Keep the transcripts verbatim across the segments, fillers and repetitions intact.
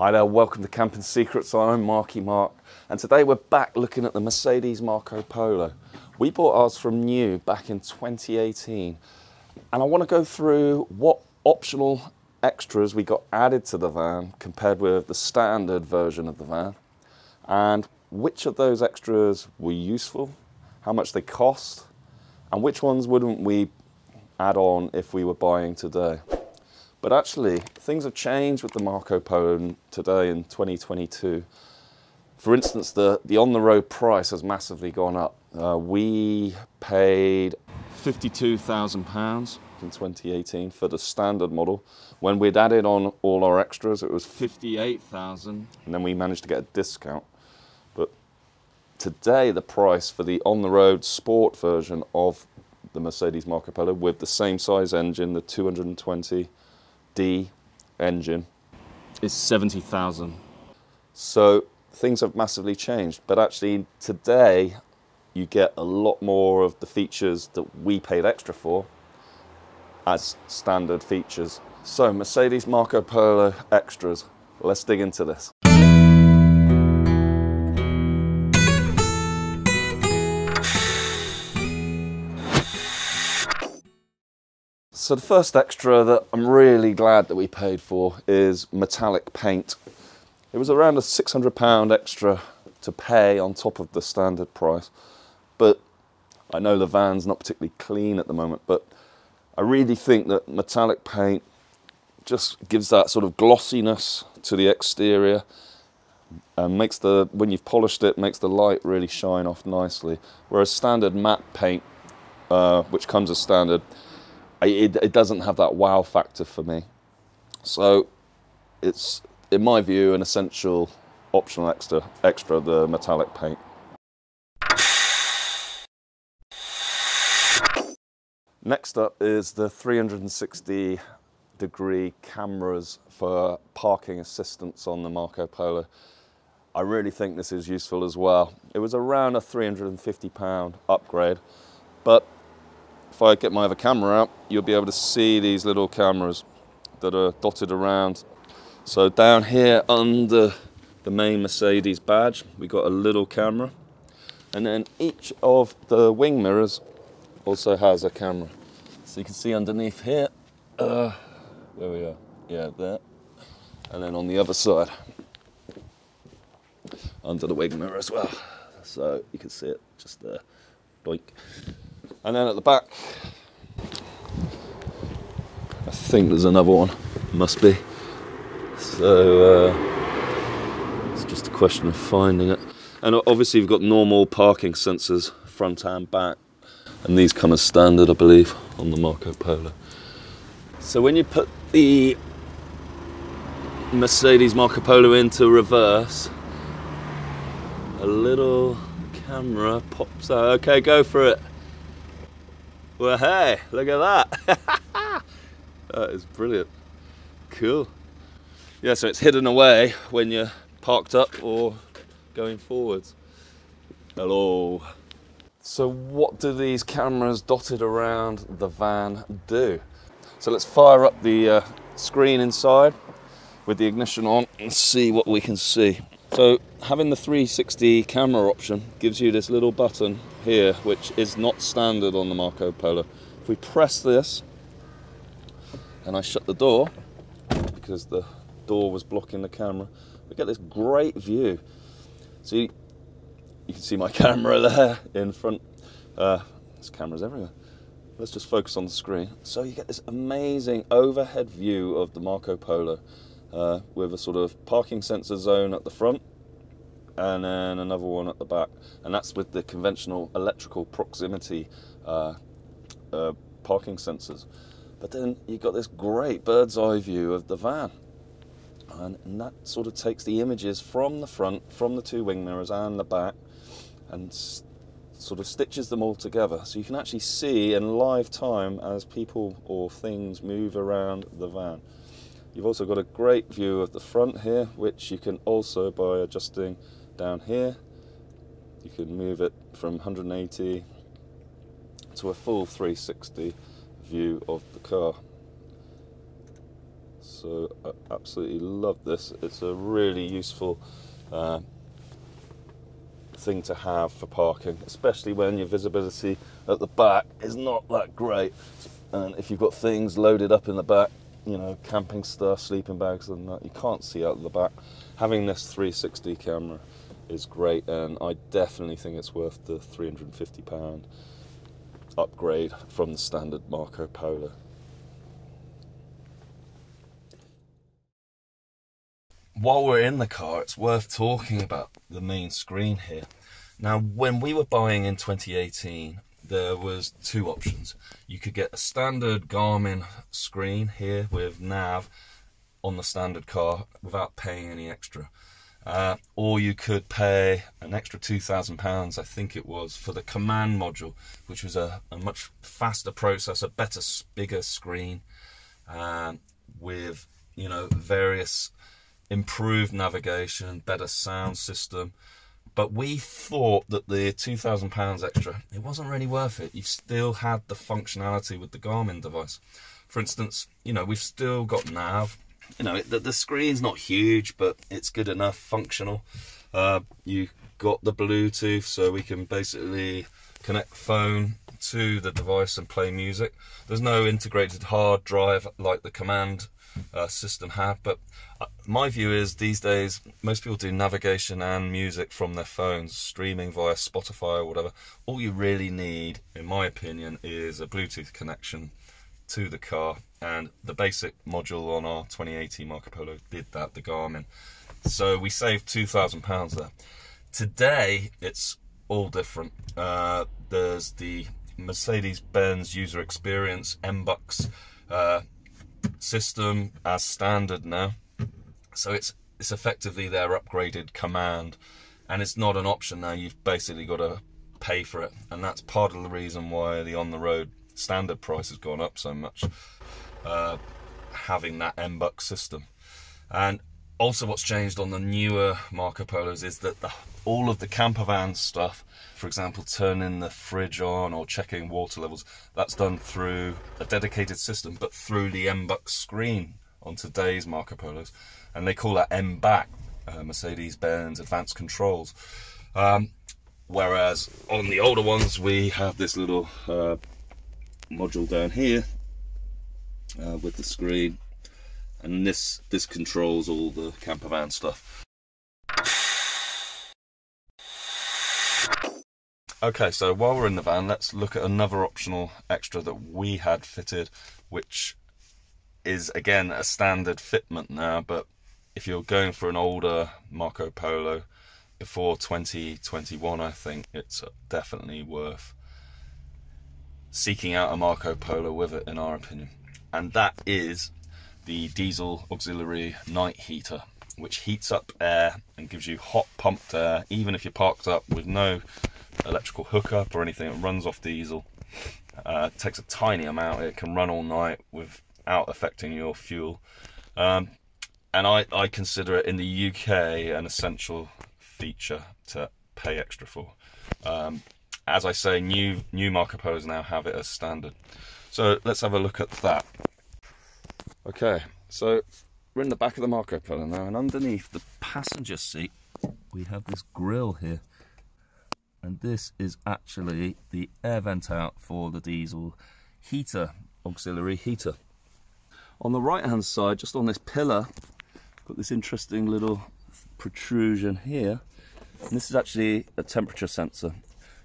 Hi there, welcome to Camping Secrets. I'm Marky Mark, and today we're back looking at the Mercedes Marco Polo. We bought ours from new back in twenty eighteen, and I want to go through what optional extras we got added to the van compared with the standard version of the van, and which of those extras were useful, how much they cost, and which ones wouldn't we add on if we were buying today. But actually, things have changed with the Marco Polo today in twenty twenty-two. For instance, the, the on-the-road price has massively gone up. Uh, we paid fifty-two thousand pounds in twenty eighteen for the standard model. When we'd added on all our extras, it was fifty-eight thousand pounds, and then we managed to get a discount. But today, the price for the on-the-road sport version of the Mercedes Marco Polo with the same size engine, the two twenty D engine, is seventy thousand. So things have massively changed, but actually today you get a lot more of the features that we paid extra for as standard features. So Mercedes Marco Polo extras, let's dig into this. So the first extra that I'm really glad that we paid for is metallic paint. It was around a six hundred pound extra to pay on top of the standard price. But I know the van's not particularly clean at the moment, but I really think that metallic paint just gives that sort of glossiness to the exterior and makes the, when you've polished it, makes the light really shine off nicely. Whereas standard matte paint, uh, which comes as standard, It, it doesn't have that wow factor for me. So it's, in my view, an essential optional extra, extra the metallic paint. Next up is the three sixty degree cameras for parking assistance on the Marco Polo. I really think this is useful as well. It was around a three hundred and fifty pound upgrade, but if I get my other camera out, you'll be able to see these little cameras that are dotted around. So down here under the main Mercedes badge, we got a little camera. And then each of the wing mirrors also has a camera. So you can see underneath here, uh, where we are, yeah, there. And then on the other side, under the wing mirror as well. So you can see it just there, boink. And then at the back, I think there's another one, must be. So uh, it's just a question of finding it. And obviously you've got normal parking sensors, front and back. And these come as standard, I believe, on the Marco Polo. So when you put the Mercedes Marco Polo into reverse, a little camera pops out. Okay, go for it. Well, hey, look at that. That is brilliant. Cool. Yeah, so it's hidden away when you're parked up or going forwards. Hello. So what do these cameras dotted around the van do? So let's fire up the uh, screen inside with the ignition on and see what we can see. So having the three sixty camera option gives you this little button here, which is not standard on the Marco Polo. If we press this, and I shut the door, because the door was blocking the camera, we get this great view. So you, you can see my camera there in front. Uh, there's cameras everywhere. Let's just focus on the screen. So you get this amazing overhead view of the Marco Polo uh, with a sort of parking sensor zone at the front, and then another one at the back, and that's with the conventional electrical proximity uh, uh, parking sensors. But then you've got this great bird's eye view of the van, and, and that sort of takes the images from the front, from the two wing mirrors and the back, and sort of stitches them all together. So you can actually see in live time as people or things move around the van. You've also got a great view of the front here, which you can also, by adjusting down here, you can move it from one hundred and eighty to a full three sixty view of the car. So I absolutely love this. It's a really useful uh, thing to have for parking, especially when your visibility at the back is not that great. And if you've got things loaded up in the back, you know, camping stuff, sleeping bags and that, you can't see out the back. Having this three sixty camera is great, and I definitely think it's worth the three hundred and fifty pound upgrade from the standard Marco Polo. While we're in the car, it's worth talking about the main screen here. Now, when we were buying in twenty eighteen, there was two options. You could get a standard Garmin screen here with nav on the standard car without paying any extra. Uh, or you could pay an extra two thousand pounds, I think it was, for the Command module, which was a, a much faster processor, better, bigger screen, um, with, you know, various improved navigation, better sound system. But we thought that the two thousand pounds extra, it wasn't really worth it. You've still had the functionality with the Garmin device. For instance, you know, we've still got nav. You know, the, the screen's not huge, but it's good enough, functional. Uh, you got the Bluetooth, so we can basically connect phone to the device and play music. There's no integrated hard drive like the Command uh, system had, but my view is these days, most people do navigation and music from their phones, streaming via Spotify or whatever. All you really need, in my opinion, is a Bluetooth connection to the car, and the basic module on our twenty eighteen Marco Polo did that, the Garmin. So we saved two thousand pounds there. Today, it's all different. Uh, there's the Mercedes-Benz user experience M B U X uh, system as standard now. So it's, it's effectively their upgraded Command, and it's not an option now. You've basically got to pay for it. And that's part of the reason why the on-the-road standard price has gone up so much, uh, having that M B U X system. And also what's changed on the newer Marco Polos is that the, all of the camper van stuff, for example, turning the fridge on or checking water levels, that's done through a dedicated system, but through the M B U X screen on today's Marco Polos. And they call that M B A C, uh, Mercedes-Benz Advanced Controls. Um, whereas on the older ones, we have this little uh, module down here uh, with the screen, and this this controls all the camper van stuff. Okay, so while we're in the van, let's look at another optional extra that we had fitted, which is again a standard fitment now, but if you're going for an older Marco Polo before twenty twenty-one, I think it's definitely worth seeking out a Marco Polo with it, in our opinion. And that is the diesel auxiliary night heater, which heats up air and gives you hot pumped air, even if you're parked up with no electrical hookup or anything. It runs off diesel, uh, takes a tiny amount, it can run all night without affecting your fuel. Um, and I, I consider it in the U K an essential feature to pay extra for. Um, As I say, new new Marco Polos now have it as standard. So let's have a look at that. Okay, so we're in the back of the Marco Polo now, and underneath the passenger seat, we have this grille here. And this is actually the air vent out for the diesel heater, auxiliary heater. On the right-hand side, just on this pillar, got this interesting little protrusion here. And this is actually a temperature sensor.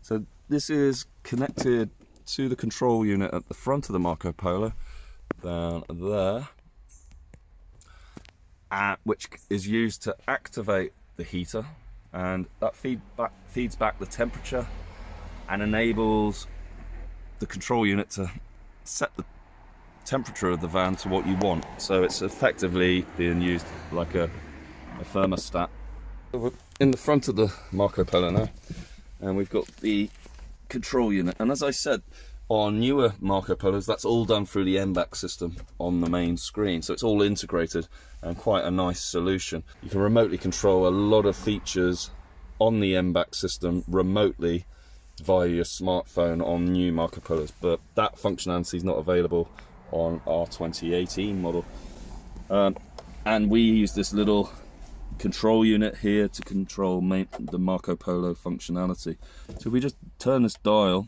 So this is connected to the control unit at the front of the Marco Polo, down there, uh, which is used to activate the heater, and that feed back, feeds back the temperature and enables the control unit to set the temperature of the van to what you want. So it's effectively being used like a, a thermostat. We're in the front of the Marco Polo now, and we've got the control unit. And as I said, on newer Marco Polos, that's all done through the M B A C system on the main screen. So it's all integrated and quite a nice solution. You can remotely control a lot of features on the M B A C system remotely via your smartphone on new Marco Polos, but that functionality is not available on our twenty eighteen model. Um, and we use this little control unit here to control main, the Marco Polo functionality. So if we just turn this dial,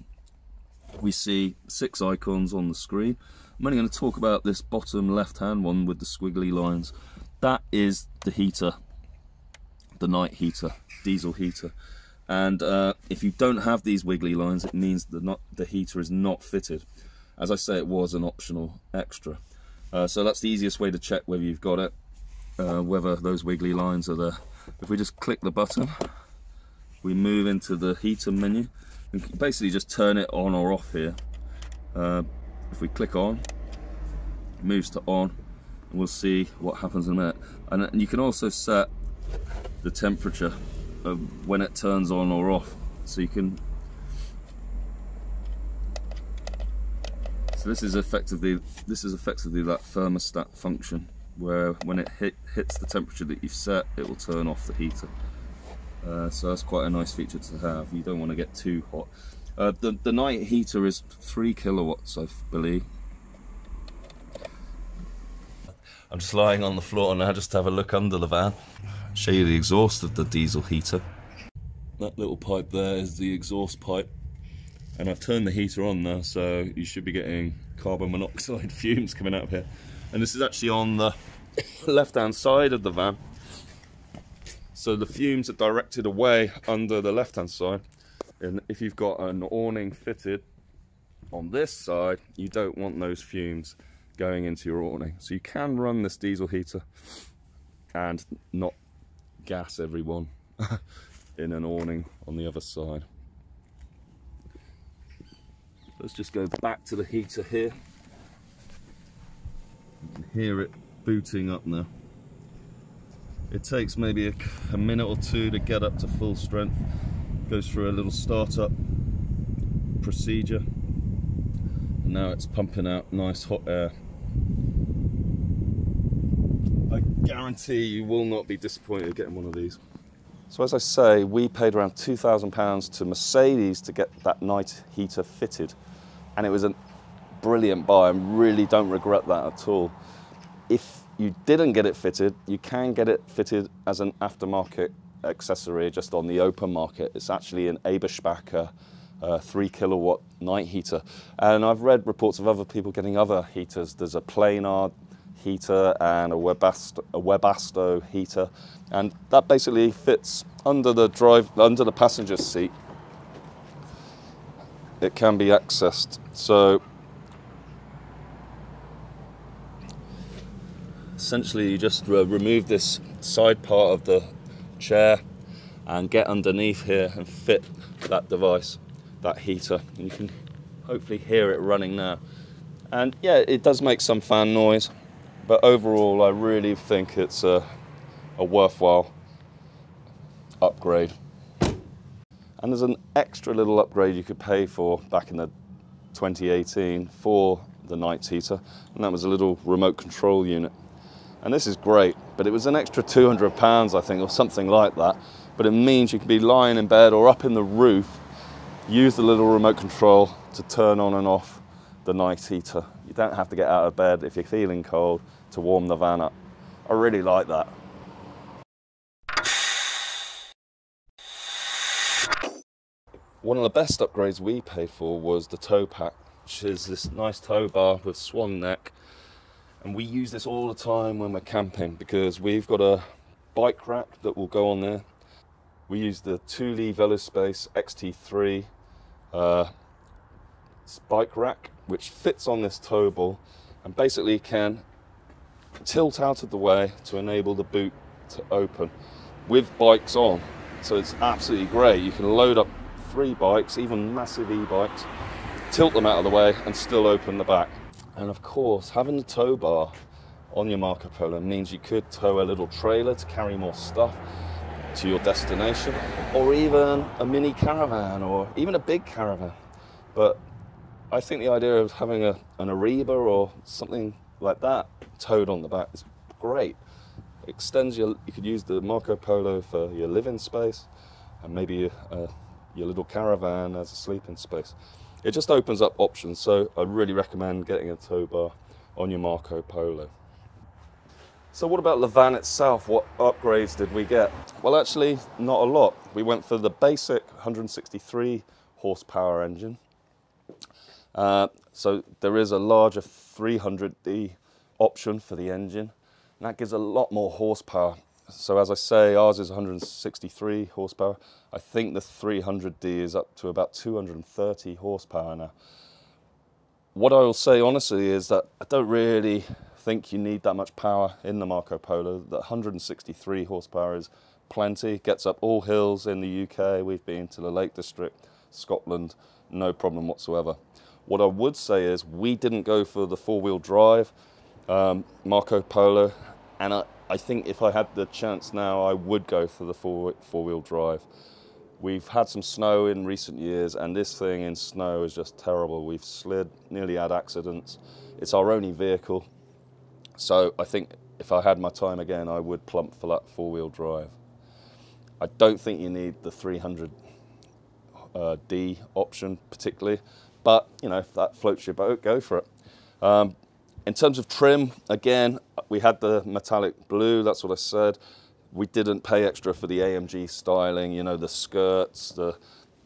we see six icons on the screen. I'm only going to talk about this bottom left-hand one with the squiggly lines. That is the heater, the night heater, diesel heater. And uh, if you don't have these wiggly lines, it means the, not, the heater is not fitted. As I say, it was an optional extra. Uh, so that's the easiest way to check whether you've got it, uh, whether those wiggly lines are there. If we just click the button, we move into the heater menu. We can basically just turn it on or off here. Uh, if we click on, it moves to on, and we'll see what happens in a minute. And, and you can also set the temperature of when it turns on or off. So you can. So this is effectively this is effectively that thermostat function, where when it hit, hits the temperature that you've set, it will turn off the heater. Uh, so that's quite a nice feature to have. You don't want to get too hot. Uh, the, the night heater is three kilowatts, I believe. I'm just lying on the floor now, just to have a look under the van. Show you the exhaust of the diesel heater. That little pipe there is the exhaust pipe. And I've turned the heater on now, so you should be getting carbon monoxide fumes coming out of here. And this is actually on the left-hand side of the van. So the fumes are directed away under the left-hand side. And if you've got an awning fitted on this side, you don't want those fumes going into your awning. So you can run this diesel heater and not gas everyone in an awning on the other side. Let's just go back to the heater here. You can hear it booting up now. It takes maybe a, a minute or two to get up to full strength. Goes through a little startup procedure. And now it's pumping out nice hot air. I guarantee you will not be disappointed getting one of these. So as I say, we paid around two thousand pounds to Mercedes to get that night heater fitted. And it was a brilliant buy and really don't regret that at all. If you didn't get it fitted, you can get it fitted as an aftermarket accessory just on the open market. It's actually an Eberspächer uh, three kilowatt night heater. And I've read reports of other people getting other heaters. There's a Planar heater and a Webasto, a Webasto heater, and that basically fits under the drive under the passenger seat. It can be accessed. So essentially, you just uh, remove this side part of the chair and get underneath here and fit that device, that heater. And you can hopefully hear it running now. And yeah, it does make some fan noise. But overall, I really think it's a, a worthwhile upgrade. And there's an extra little upgrade you could pay for back in the twenty eighteen for the night heater, and that was a little remote control unit. And this is great, but it was an extra two hundred pounds, I think, or something like that. But it means you can be lying in bed or up in the roof, use the little remote control to turn on and off the night heater. You don't have to get out of bed if you're feeling cold to warm the van up. I really like that. One of the best upgrades we paid for was the tow pack, which is this nice tow bar with swan neck. And we use this all the time when we're camping because we've got a bike rack that will go on there. We use the Thule Velospace X T three uh, bike rack, which fits on this tow ball and basically can tilt out of the way to enable the boot to open with bikes on. So it's absolutely great. You can load up three bikes, even massive e-bikes, tilt them out of the way and still open the back. And of course, having the tow bar on your Marco Polo means you could tow a little trailer to carry more stuff to your destination, or even a mini caravan, or even a big caravan. But I think the idea of having a, an Ariba or something like that towed on the back is great. It extends your, you could use the Marco Polo for your living space and maybe uh, your little caravan as a sleeping space. It just opens up options, so I really recommend getting a tow bar on your Marco Polo. So what about the van itself? What upgrades did we get? Well, actually, not a lot. We went for the basic one hundred sixty-three horsepower engine. Uh, so there is a larger three hundred D option for the engine, and that gives a lot more horsepower. So as I say, ours is one hundred sixty-three horsepower. I think the three hundred D is up to about two hundred thirty horsepower now. What I will say honestly is that I don't really think you need that much power in the Marco Polo. The one hundred sixty-three horsepower is plenty, gets up all hills in the U K. We've been to the Lake District, Scotland, no problem whatsoever. What I would say is we didn't go for the four-wheel drive um, Marco Polo, and I, I think if I had the chance now, I would go for the four, four-wheel drive. We've had some snow in recent years, and this thing in snow is just terrible. We've slid, nearly had accidents. It's our only vehicle. So I think if I had my time again, I would plump for that four-wheel drive. I don't think you need the three hundred D option particularly, but you know, if that floats your boat, go for it. Um, in terms of trim, again, we had the metallic blue, that's what I said. We didn't pay extra for the A M G styling, you know, the skirts, the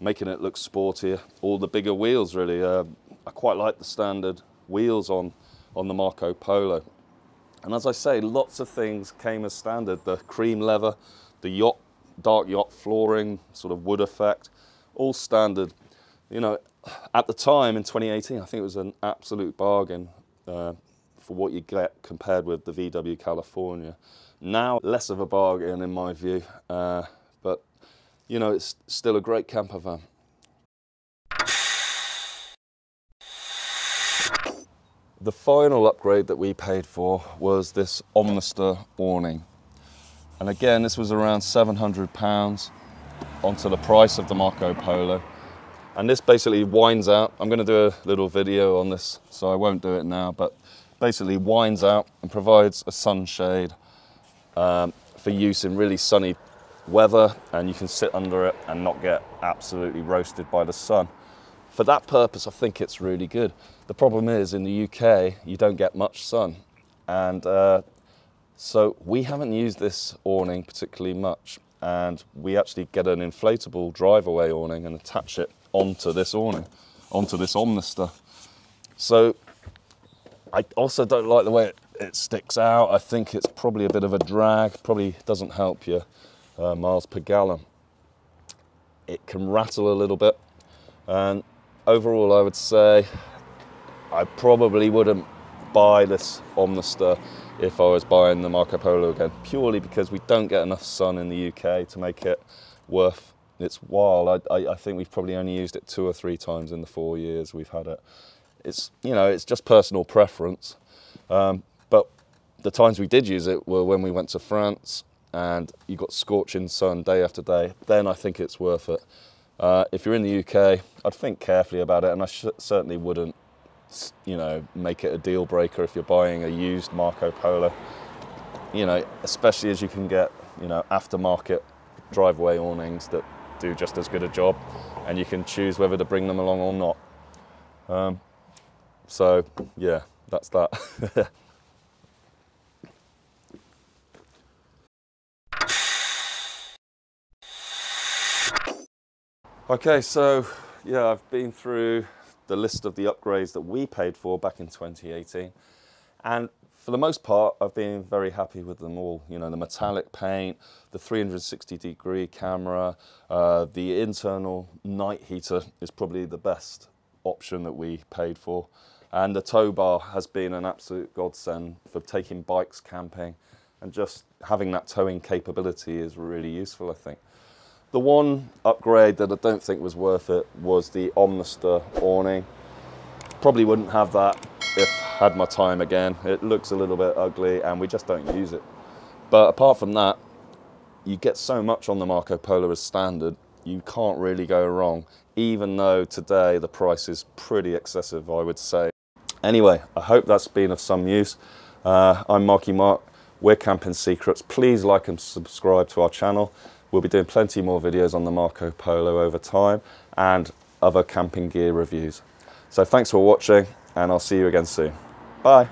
making it look sportier, all the bigger wheels really. Uh, I quite like the standard wheels on, on the Marco Polo. And as I say, lots of things came as standard. The cream leather, the yacht, dark yacht flooring, sort of wood effect, all standard. You know, at the time in twenty eighteen, I think it was an absolute bargain uh, for what you get compared with the V W California. Now, less of a bargain in my view, uh, but you know, it's still a great camper van. The final upgrade that we paid for was this Omnister awning. And again, this was around seven hundred pounds onto the price of the Marco Polo. And this basically winds out. I'm gonna do a little video on this, so I won't do it now, but basically winds out and provides a sunshade um, for use in really sunny weather, and you can sit under it and not get absolutely roasted by the sun. For that purpose, I think it's really good. The problem is in the U K, you don't get much sun. And uh, so we haven't used this awning particularly much. And we actually get an inflatable drive-away awning and attach it onto this awning, onto this Omnister. So I also don't like the way it, it sticks out. I think it's probably a bit of a drag, probably doesn't help your uh, miles per gallon. It can rattle a little bit. And overall, I would say I probably wouldn't buy this Omnister if I was buying the Marco Polo again, purely because we don't get enough sun in the U K to make it worth its while. I, I, I think we've probably only used it two or three times in the four years we've had it. It's, you know, it's just personal preference. Um, but the times we did use it were when we went to France and you got scorching sun day after day. Then I think it's worth it. Uh, if you're in the U K, I'd think carefully about it, and I sh certainly wouldn't, you know, make it a deal breaker if you're buying a used Marco Polo. You know, especially as you can get, you know, aftermarket driveway awnings that do just as good a job, and you can choose whether to bring them along or not. Um, so, yeah, that's that. Okay, so yeah, I've been through the list of the upgrades that we paid for back in twenty eighteen, and for the most part, I've been very happy with them all. You know, the metallic paint, the three hundred sixty degree camera, uh, the internal night heater is probably the best option that we paid for, and the tow bar has been an absolute godsend for taking bikes camping, and just having that towing capability is really useful, I think. The one upgrade that I don't think was worth it was the Omnister awning. Probably wouldn't have that if I had my time again. It looks a little bit ugly and we just don't use it. But apart from that, you get so much on the Marco Polo as standard, you can't really go wrong, even though today the price is pretty excessive, I would say. Anyway, I hope that's been of some use. Uh, I'm Marky Mark, we're Camping Secrets. Please like and subscribe to our channel. We'll be doing plenty more videos on the Marco Polo over time and other camping gear reviews. So thanks for watching, and I'll see you again soon. Bye.